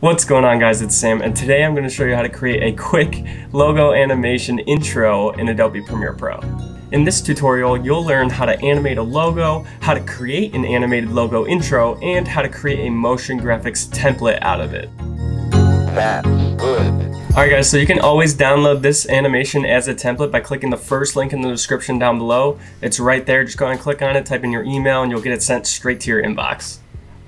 What's going on, guys? It's Sam, and today I'm going to show you how to create a quick logo animation intro in Adobe Premiere Pro. In this tutorial, you'll learn how to animate a logo, how to create an animated logo intro, and how to create a motion graphics template out of it. That's good. Alright guys, so you can always download this animation as a template by clicking the first link in the description down below. It's right there. Just go ahead and click on it, type in your email, and you'll get it sent straight to your inbox.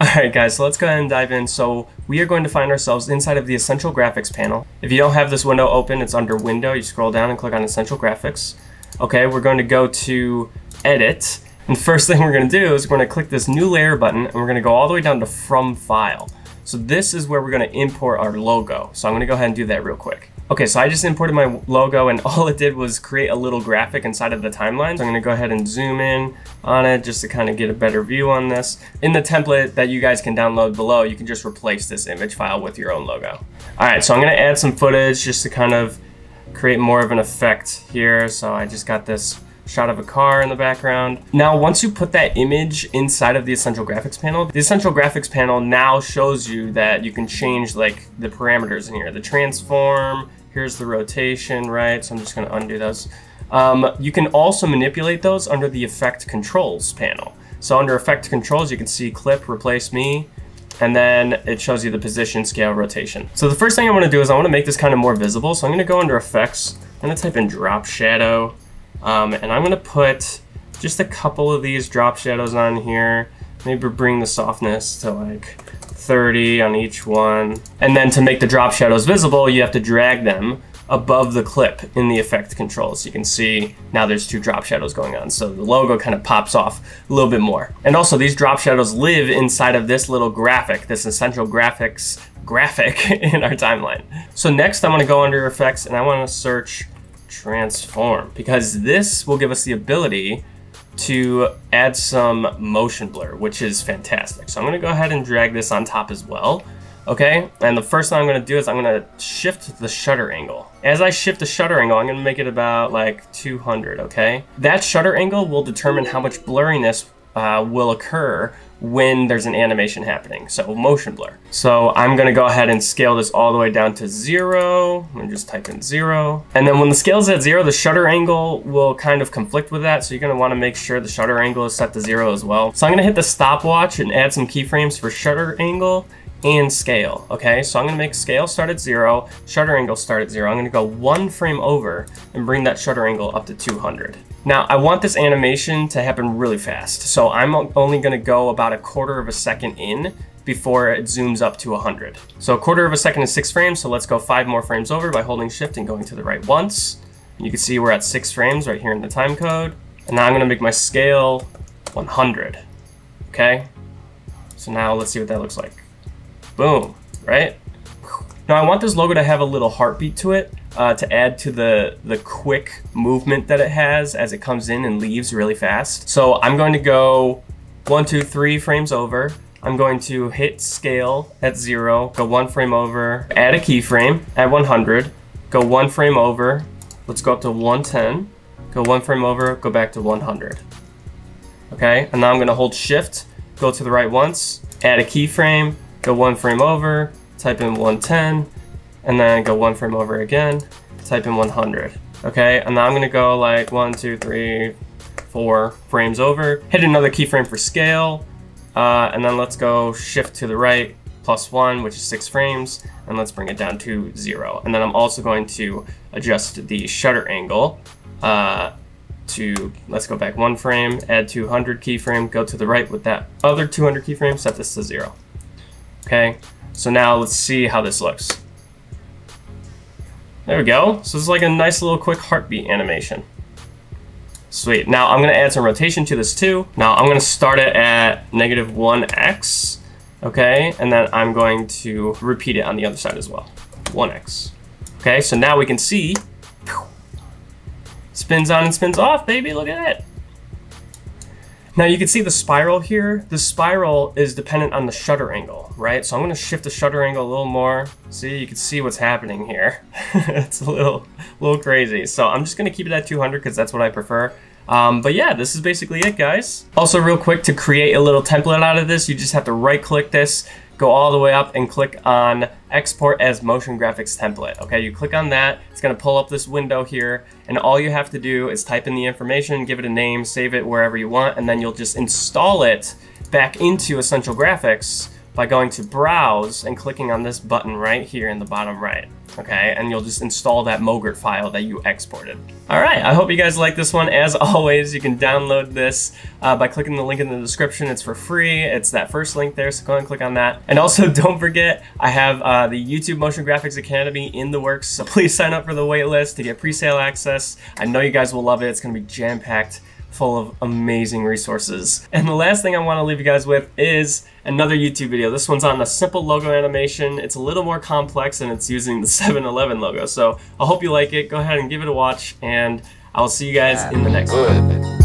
Alright guys, so let's go ahead and dive in. So we are going to find ourselves inside of the Essential Graphics panel. If you don't have this window open, it's under Window. You scroll down and click on Essential Graphics. Okay, we're going to go to Edit. And first thing we're going to do is we're going to click this New Layer button, and we're going to go all the way down to From File. So this is where we're going to import our logo. So I'm going to go ahead and do that real quick. Okay, so I just imported my logo, and all it did was create a little graphic inside of the timeline. So I'm going to go ahead and zoom in on it just to kind of get a better view on this. In the template that you guys can download below, you can just replace this image file with your own logo. All right, so I'm going to add some footage just to kind of create more of an effect here. So I just got this shot of a car in the background. Now, once you put that image inside of the Essential Graphics panel, the Essential Graphics panel now shows you that you can change like the parameters in here, the transform, here's the rotation, right? So I'm just gonna undo those. You can also manipulate those under the Effect Controls panel. So under Effect Controls, you can see Clip, Replace Me, and then it shows you the position, scale, rotation. So the first thing I wanna do is I wanna make this kind of more visible. So I'm gonna go under Effects, I'm gonna type in Drop Shadow, and I'm gonna put just a couple of these drop shadows on here, maybe bring the softness to like 30 on each one. And then to make the drop shadows visible, you have to drag them above the clip in the effect controls. You can see now there's two drop shadows going on, so the logo kind of pops off a little bit more. And also these drop shadows live inside of this little graphic, this Essential Graphics graphic in our timeline. So next I'm gonna go under effects and I wanna search transform, because this will give us the ability to add some motion blur, which is fantastic. So I'm going to go ahead and drag this on top as well. Okay, and the first thing I'm going to do is I'm going to shift the shutter angle. As I shift the shutter angle, I'm going to make it about like 200. Okay, that shutter angle will determine how much blurriness will occur when there's an animation happening, so motion blur. So I'm gonna go ahead and scale this all the way down to 0. I'm gonna just type in 0. And then when the scale's at 0, the shutter angle will kind of conflict with that, so you're gonna wanna make sure the shutter angle is set to 0 as well. So I'm gonna hit the stopwatch and add some keyframes for shutter angle and scale, okay? So I'm gonna make scale start at 0, shutter angle start at 0. I'm gonna go one frame over and bring that shutter angle up to 200. Now, I want this animation to happen really fast, so I'm only gonna go about a quarter of a second in before it zooms up to 100. So a quarter of a second is 6 frames, so let's go 5 more frames over by holding shift and going to the right once. And you can see we're at 6 frames right here in the time code. And now I'm gonna make my scale 100, okay? So now let's see what that looks like. Boom, right? Now I want this logo to have a little heartbeat to it, to add to the quick movement that it has as it comes in and leaves really fast. So I'm going to go 1, 2, 3 frames over. I'm going to hit scale at 0, go 1 frame over, add a keyframe at 100, go 1 frame over, let's go up to 110, go 1 frame over, go back to 100. Okay, and now I'm gonna hold shift, go to the right once, add a keyframe, go 1 frame over, type in 110, and then go 1 frame over again, type in 100. Okay, and now I'm gonna go like 1, 2, 3, 4 frames over, hit another keyframe for scale, and then let's go shift to the right, +1, which is 6 frames, and let's bring it down to 0. And then I'm also going to adjust the shutter angle to, let's go back 1 frame, add 200 keyframe, go to the right with that other 200 keyframe, set this to 0. Okay, so now let's see how this looks. There we go. So it's like a nice little quick heartbeat animation. Sweet. Now I'm going to add some rotation to this too. Now I'm going to start it at -1x. Okay, and then I'm going to repeat it on the other side as well. 1x. Okay, so now we can see spins on and spins off, baby. Look at that. Now you can see the spiral here. The spiral is dependent on the shutter angle, right? So I'm gonna shift the shutter angle a little more. See, you can see what's happening here. It's a little crazy. So I'm just gonna keep it at 200 because that's what I prefer. But yeah, this is basically it, guys. Also real quick, to create a little template out of this, you just have to right click this, go all the way up and click on export as motion graphics template. Okay, you click on that, it's gonna pull up this window here, and all you have to do is type in the information, give it a name, save it wherever you want, and then you'll just install it back into Essential Graphics by going to Browse and clicking on this button right here in the bottom right. Okay, and you'll just install that Mogrt file that you exported. All right, I hope you guys like this one. As always, you can download this by clicking the link in the description. It's for free. It's that first link there, so go and click on that. And also, don't forget, I have the YouTube Motion Graphics Academy in the works, so please sign up for the wait list to get pre-sale access. I know you guys will love it. It's gonna be jam-packed, full of amazing resources. And the last thing I want to leave you guys with is another YouTube video. This one's on the simple logo animation. It's a little more complex and it's using the 7-Eleven logo. So I hope you like it. Go ahead and give it a watch, and I'll see you guys in the next one.